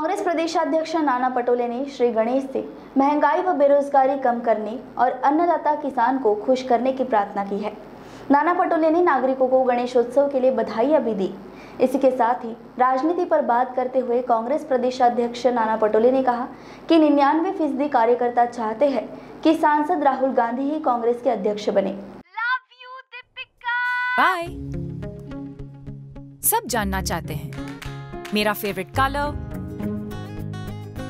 कांग्रेस प्रदेशाध्यक्ष नाना पटोले ने श्री गणेश से महंगाई व बेरोजगारी कम करने और अन्नदाता किसान को खुश करने की प्रार्थना की है। नाना पटोले ने नागरिकों को गणेशोत्सव के लिए बधाइयां भी दी। इसी के साथ ही राजनीति पर बात करते हुए कांग्रेस प्रदेशाध्यक्ष नाना पटोले ने कहा कि 99% कार्यकर्ता चाहते हैं कि सांसद राहुल गांधी ही कांग्रेस के अध्यक्ष बने। बाय। सब जानना चाहते हैं मेरा फेवरेट कलर,